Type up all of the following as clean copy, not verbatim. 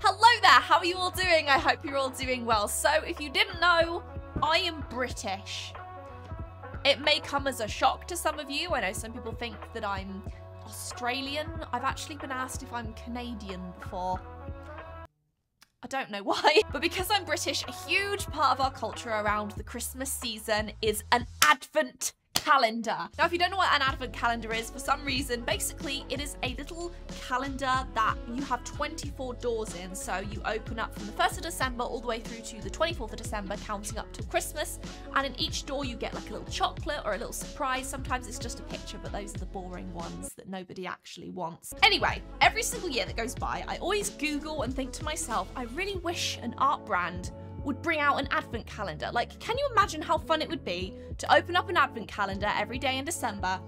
Hello there, how are you all doing? I hope you're all doing well. So if you didn't know, I am British. It may come as a shock to some of you. I know some people think that I'm Australian. I've actually been asked if I'm Canadian before. I don't know why, but because I'm British, a huge part of our culture around the Christmas season is an advent calendar. Now, if you don't know what an advent calendar is, for some reason, basically it is a little calendar that you have 24 doors in. So you open up from the 1st of December all the way through to the 24th of December, counting up till Christmas. And in each door you get like a little chocolate or a little surprise. Sometimes it's just a picture, but those are the boring ones that nobody actually wants. Anyway, every single year that goes by, I always Google and think to myself, I really wish an art brand would bring out an advent calendar. Like, can you imagine how fun it would be to open up an advent calendar every day in December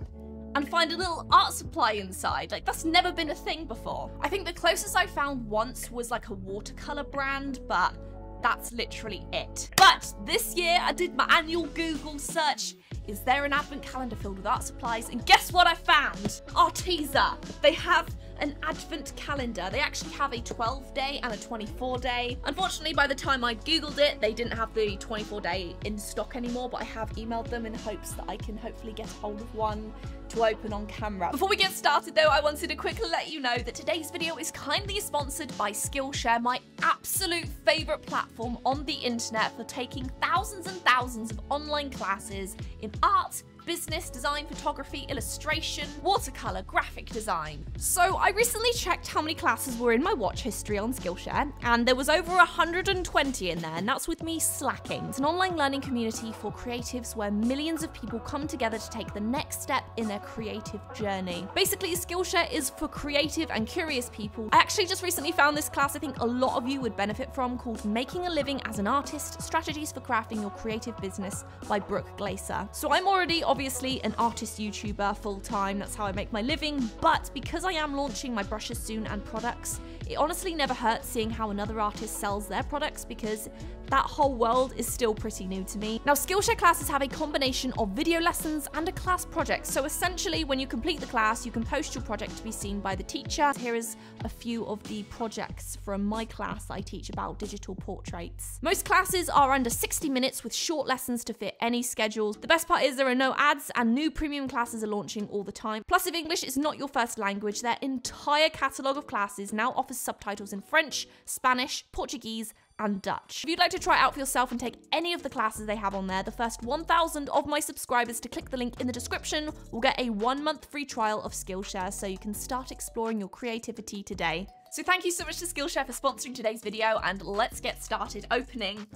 and find a little art supply inside? Like, that's never been a thing before. I think the closest I found once was like a watercolor brand, but that's literally it. But this year I did my annual Google search. Is there an advent calendar filled with art supplies? And guess what I found? Arteza. They have an advent calendar. They actually have a 12-day and a 24-day. Unfortunately, by the time I Googled it, they didn't have the 24-day in stock anymore, but I have emailed them in hopes that I can hopefully get hold of one to open on camera. Before we get started though, I wanted to quickly let you know that today's video is kindly sponsored by Skillshare, my absolute favorite platform on the internet for taking thousands and thousands of online classes in art, business, design, photography, illustration, watercolor, graphic design. So I recently checked how many classes were in my watch history on Skillshare, and there was over 120 in there, and that's with me slacking. It's an online learning community for creatives where millions of people come together to take the next step in their creative journey. Basically, Skillshare is for creative and curious people. I actually just recently found this class I think a lot of you would benefit from, called Making a Living as an Artist, Strategies for Crafting Your Creative Business by Brooke Glaser. So I'm already obviously an artist YouTuber full-time, that's how I make my living, but because I am launching my brushes soon and products, it honestly never hurts seeing how another artist sells their products because that whole world is still pretty new to me. Now, Skillshare classes have a combination of video lessons and a class project, so essentially when you complete the class, you can post your project to be seen by the teacher. Here is a few of the projects from my class I teach about digital portraits. Most classes are under 60 minutes with short lessons to fit any schedules. The best part is there are no ads, and new premium classes are launching all the time. Plus, if English is not your first language, their entire catalogue of classes now offers subtitles in French, Spanish, Portuguese, and Dutch. If you'd like to try it out for yourself and take any of the classes they have on there, the first 1,000 of my subscribers to click the link in the description will get a 1-month free trial of Skillshare, so you can start exploring your creativity today. So thank you so much to Skillshare for sponsoring today's video, and let's get started opening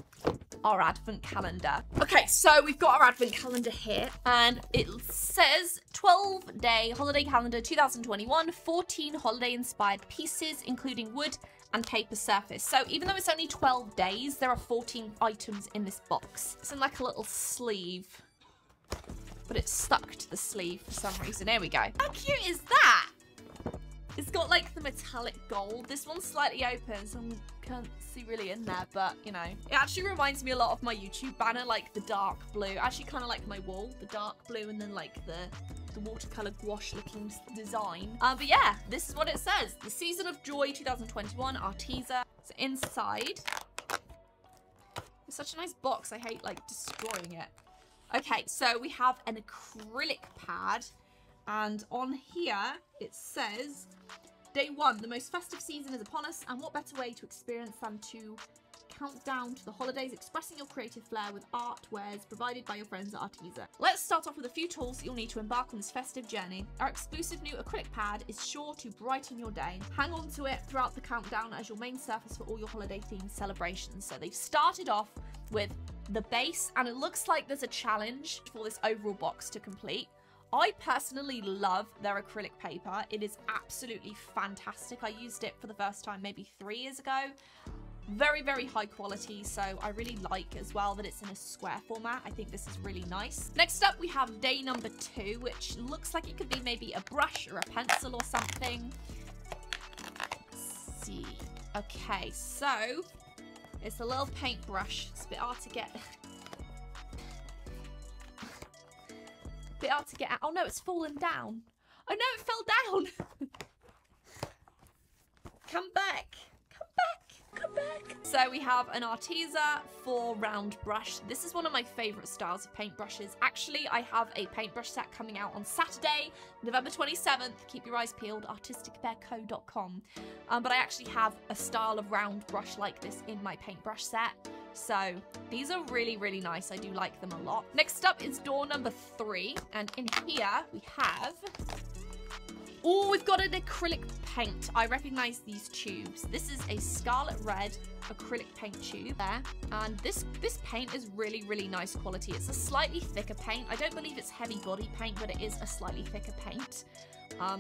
our advent calendar. Okay, so we've got our advent calendar here, and it says 12-day holiday calendar 2021, 14 holiday-inspired pieces, including wood and paper surface. So even though it's only 12 days, there are 14 items in this box. It's in like a little sleeve, but it's stuck to the sleeve for some reason. Here we go. How cute is that? It's got like the metallic gold. This one's slightly open, so I can't see really in there, but you know. It actually reminds me a lot of my YouTube banner, like the dark blue. Actually kind of like my wall, the dark blue, and then like the watercolor gouache looking design. But yeah, this is what it says. The Season of Joy 2021, Arteza. So inside, it's such a nice box. I hate like destroying it. Okay, so we have an acrylic pad, and on here it says, Day 1, the most festive season is upon us, and what better way to experience than to count down to the holidays, expressing your creative flair with art wares provided by your friends at Arteza. Let's start off with a few tools that you'll need to embark on this festive journey. Our exclusive new acrylic pad is sure to brighten your day. Hang on to it throughout the countdown as your main surface for all your holiday themed celebrations. So they've started off with the base, and it looks like there's a challenge for this overall box to complete. I personally love their acrylic paper. It is absolutely fantastic. I used it for the first time maybe 3 years ago. Very, very high quality, so I really like as well that it's in a square format. I think this is really nice. Next up, we have day number 2, which looks like it could be maybe a brush or a pencil or something. Let's see. Okay, so it's a little paintbrush. It's a bit hard to get... bit hard to get out. Oh no, it's fallen down. Oh no, it fell down. Come back. Come back. So we have an Arteza 4-round brush. This is one of my favourite styles of paintbrushes. Actually, I have a paintbrush set coming out on Saturday, November 27th. Keep your eyes peeled, artisticbearco.com. But I actually have a style of round brush like this in my paintbrush set. So these are really, really nice. I do like them a lot. Next up is door number 3. And in here we have... Oh, we've got an acrylic paint. I recognize these tubes. This is a scarlet red acrylic paint tube there. And this paint is really, really nice quality. It's a slightly thicker paint. I don't believe it's heavy body paint, but it is a slightly thicker paint.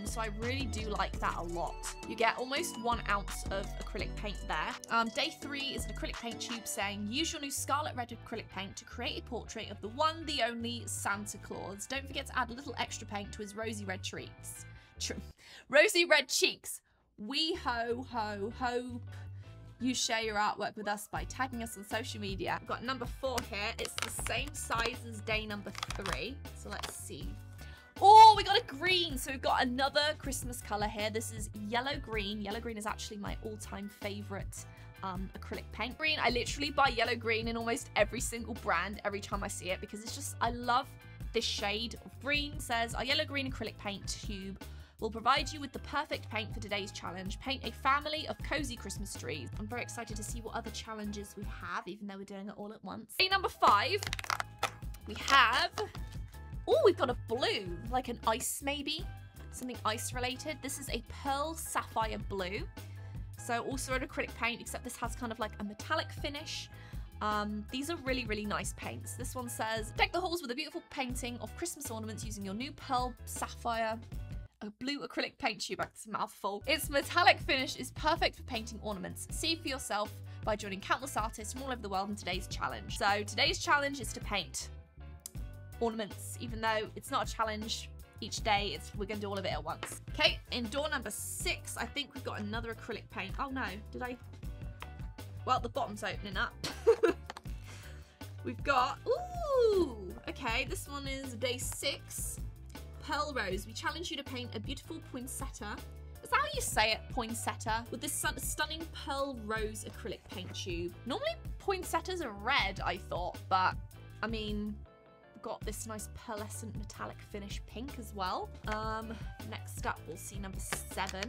So I really do like that a lot. You get almost 1 ounce of acrylic paint there. Day 3 is an acrylic paint tube saying, use your new scarlet red acrylic paint to create a portrait of the one, the only Santa Claus. Don't forget to add a little extra paint to his rosy red cheeks. Rosy red cheeks. We ho ho hope you share your artwork with us by tagging us on social media. We've got number 4 here. It's the same size as day number 3. So let's see. Oh, we got a green. So we've got another Christmas color here. This is yellow green. Yellow green is actually my all-time favorite acrylic paint. Green. I literally buy yellow green in almost every single brand every time I see it because it's just, I love this shade of green. Says our yellow green acrylic paint tube will provide you with the perfect paint for today's challenge. Paint a family of cozy Christmas trees. I'm very excited to see what other challenges we have, even though we're doing it all at once. Day number 5, we have, oh, we've got a blue, like an ice maybe, something ice related. This is a pearl sapphire blue. So also an acrylic paint, except this has kind of like a metallic finish. These are really, really nice paints. This one says, deck the halls with a beautiful painting of Christmas ornaments using your new pearl sapphire a blue acrylic paint tube. It's a mouthful. Its metallic finish is perfect for painting ornaments. See for yourself by joining countless artists from all over the world in today's challenge. So today's challenge is to paint ornaments, even though it's not a challenge each day. It's, we're going to do all of it at once. Okay, in door number 6, I think we've got another acrylic paint. Oh no, did I? Well, the bottom's opening up. We've got, ooh, okay, this one is day 6. Pearl Rose, we challenge you to paint a beautiful poinsettia. Is that how you say it? Poinsettia? With this stunning Pearl Rose acrylic paint tube. Normally poinsettias are red, I thought, but I mean, got this nice pearlescent metallic finish pink as well. Next up, we'll see number 7.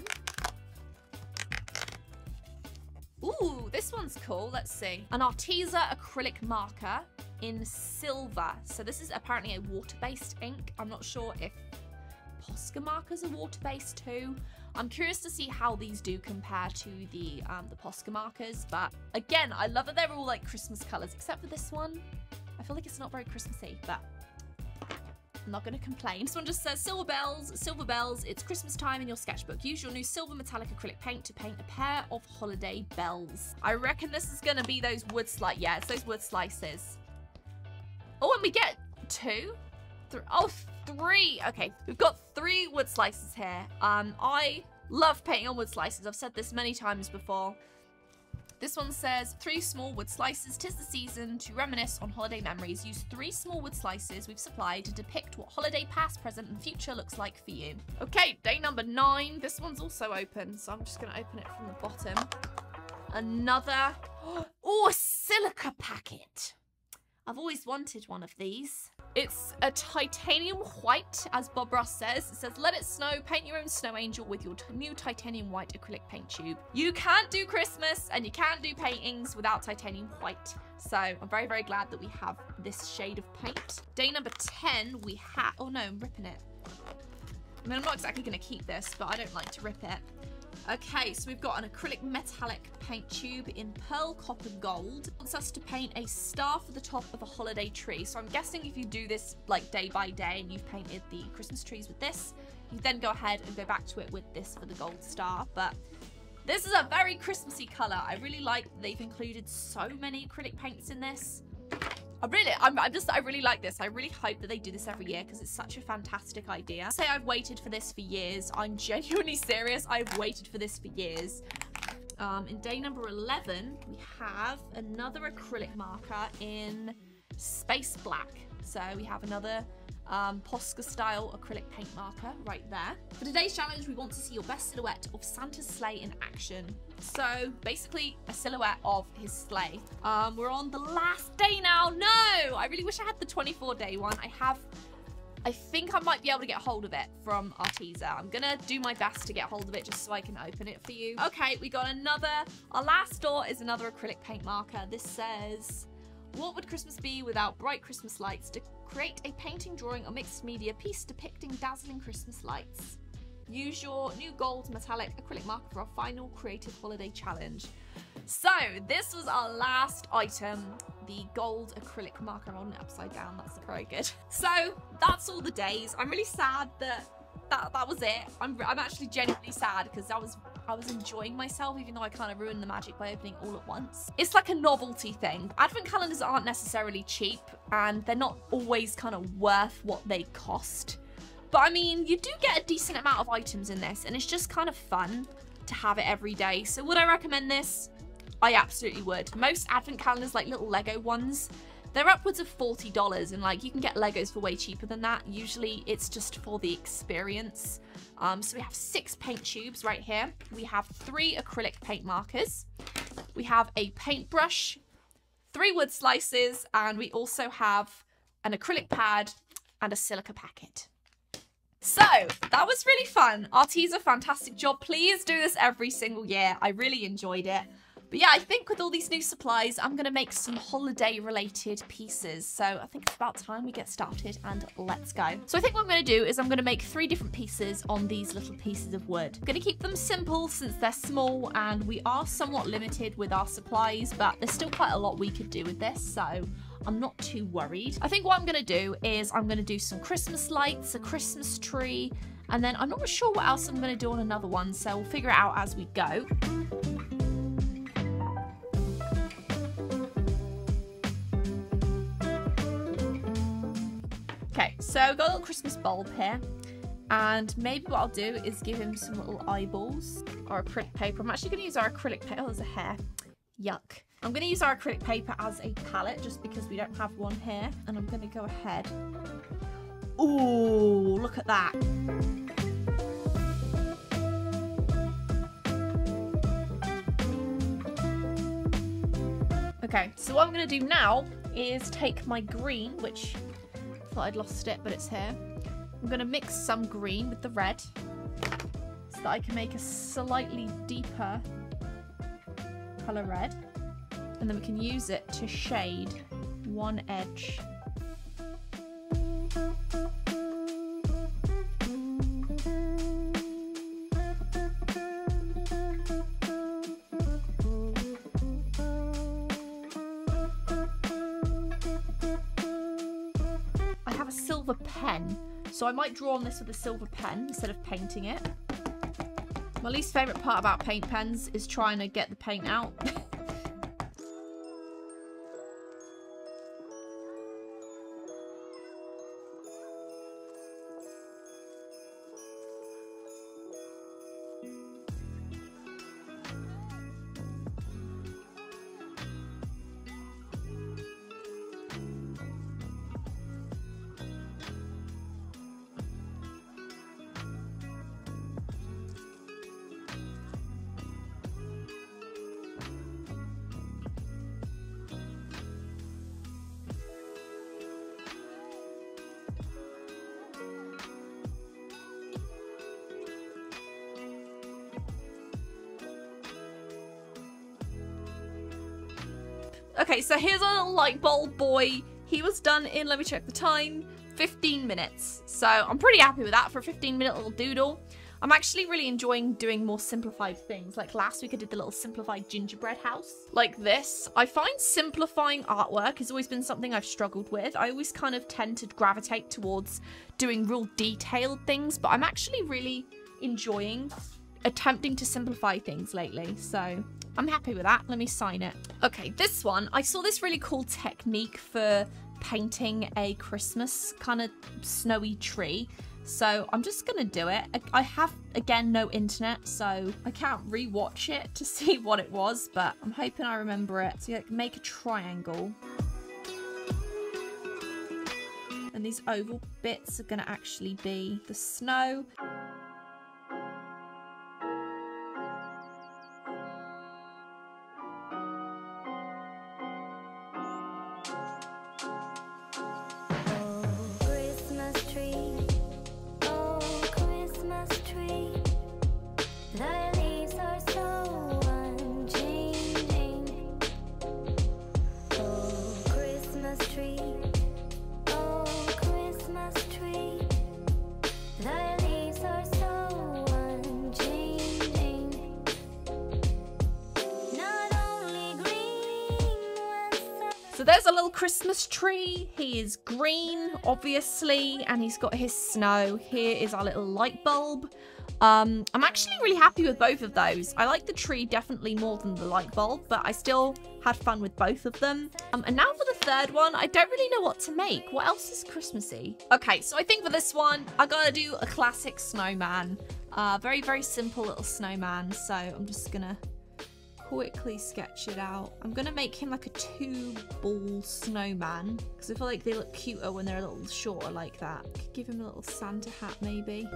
Ooh, this one's cool. Let's see. An Arteza acrylic marker in silver. So this is apparently a water-based ink. I'm not sure if Posca markers are water-based too. I'm curious to see how these do compare to the Posca markers. But again, I love that they're all like Christmas colours, except for this one. I feel like it's not very Christmassy, but I'm not going to complain. This one just says, silver bells, it's Christmas time in your sketchbook. Use your new silver metallic acrylic paint to paint a pair of holiday bells. I reckon this is going to be those wood slices. Yeah, it's those wood slices. Oh, and we get 3. Okay, we've got 3 wood slices here. I love painting on wood slices. I've said this many times before. This one says, 3 small wood slices, 'tis the season to reminisce on holiday memories. Use 3 small wood slices we've supplied to depict what holiday past, present and future looks like for you. Okay, day number 9. This one's also open, so I'm just going to open it from the bottom. Another, oh, a silica packet. I've always wanted one of these. It's a titanium white, as Bob Ross says. It says, let it snow, paint your own snow angel with your new titanium white acrylic paint tube. You can't do Christmas and you can't do paintings without titanium white. So I'm very, very glad that we have this shade of paint. Day number 10, we have, oh no, I'm ripping it. I mean, I'm not exactly gonna keep this, but I don't like to rip it. Okay, so we've got an acrylic metallic paint tube in pearl, copper, gold. It wants us to paint a star for the top of a holiday tree. So I'm guessing if you do this like day by day and you've painted the Christmas trees with this, you then go ahead and go back to it with this for the gold star. But this is a very Christmassy color. I really like that they've included so many acrylic paints in this. I really like this. I really hope that they do this every year because it's such a fantastic idea. Say I've waited for this for years. I'm genuinely serious. I've waited for this for years. In day number 11, we have another acrylic marker in space black. So we have another Posca style acrylic paint marker right there. For today's challenge, we want to see your best silhouette of Santa's sleigh in action. So basically a silhouette of his sleigh. We're on the last day now. No, I really wish I had the 24-day one. I think I might be able to get hold of it from Arteza. I'm gonna do my best to get hold of it just so I can open it for you. Okay, we got another. Our last door is another acrylic paint marker. This says, what would Christmas be without bright Christmas lights? To create a painting, drawing, or mixed media piece depicting dazzling Christmas lights. Use your new gold metallic acrylic marker for our final creative holiday challenge. So this was our last item, the gold acrylic marker on upside down. That's very good. So that's all the days. I'm really sad that was it. I'm actually genuinely sad because I was enjoying myself, even though I kind of ruined the magic by opening all at once. It's like a novelty thing. Advent calendars aren't necessarily cheap, and they're not always kind of worth what they cost. But I mean, you do get a decent amount of items in this, and it's just kind of fun to have it every day. So would I recommend this? I absolutely would. Most advent calendars, like little Lego ones, they're upwards of $40, and like you can get Legos for way cheaper than that. Usually it's just for the experience. So we have 6 paint tubes right here. We have 3 acrylic paint markers. We have a paintbrush, 3 wood slices, and we also have an acrylic pad and a silica packet. So that was really fun. Arteza, fantastic job. Please do this every single year. I really enjoyed it. But yeah, I think with all these new supplies, I'm going to make some holiday related pieces. So I think it's about time we get started, and let's go. So I think what I'm going to do is I'm going to make 3 different pieces on these little pieces of wood. I'm going to keep them simple since they're small and we are somewhat limited with our supplies, but there's still quite a lot we could do with this. So I'm not too worried. I think what I'm going to do is I'm going to do some Christmas lights, a Christmas tree, and then I'm not sure what else I'm going to do on another one. So we'll figure it out as we go. So I've got a little Christmas bulb here, and maybe what I'll do is give him some little eyeballs or acrylic paper. I'm actually going to use our acrylic paper. Oh, there's a hair. Yuck. I'm going to use our acrylic paper as a palette just because we don't have one here, and I'm going to go ahead. Ooh, look at that. Okay, so what I'm going to do now is take my green, which thought I'd lost it, but it's here. I'm going to mix some green with the red so that I can make a slightly deeper colour red, and then we can use it to shade one edge. Silver pen, so I might draw on this with a silver pen instead of painting it. My least favourite part about paint pens is trying to get the paint out. Okay, so here's our little light bulb boy. He was done in, let me check the time, 15 minutes. So I'm pretty happy with that for a 15-minute little doodle. I'm actually really enjoying doing more simplified things. Like last week I did the little simplified gingerbread house. Like this. I find simplifying artwork has always been something I've struggled with. I always kind of tend to gravitate towards doing real detailed things, but I'm actually really enjoying attempting to simplify things lately, so I'm happy with that. Let me sign it. Okay, this one, I saw this really cool technique for painting a Christmas kind of snowy tree, so I'm just gonna do it. I have, again, no internet, so I can't re-watch it to see what it was, but I'm hoping I remember it. So you make a triangle. and these oval bits are going to actually be the snow. So there's a little Christmas tree. He is green, obviously, and he's got his snow. Here is our little light bulb. I'm actually really happy with both of those. I like the tree definitely more than the light bulb, but I still had fun with both of them. And now for the third one, I don't really know what to make. What else is Christmassy? Okay, so I think for this one, I gotta do a classic snowman. Very, very simple little snowman. So I'm just gonna quickly sketch it out. I'm gonna make him like a 2-ball snowman because I feel like they look cuter when they're a little shorter like that. Could give him a little Santa hat maybe.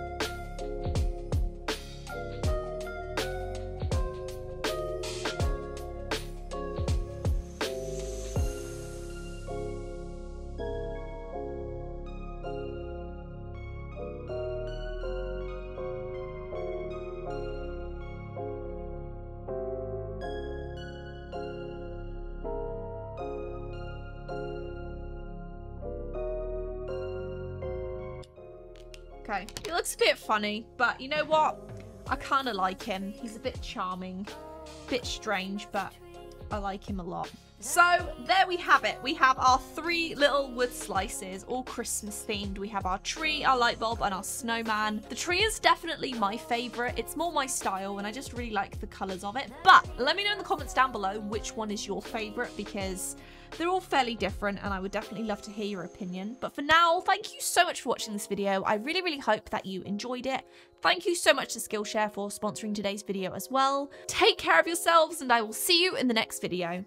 Okay, he looks a bit funny, but you know what? I kind of like him. He's a bit charming, a bit strange, but I like him a lot. So there we have it. We have our 3 little wood slices, all Christmas themed. We have our tree, our light bulb, and our snowman. The tree is definitely my favorite. It's more my style, and I just really like the colors of it. But let me know in the comments down below which one is your favorite, because they're all fairly different and I would definitely love to hear your opinion. But for now, thank you so much for watching this video. I really, really hope that you enjoyed it. Thank you so much to Skillshare for sponsoring today's video as well. Take care of yourselves and I will see you in the next video.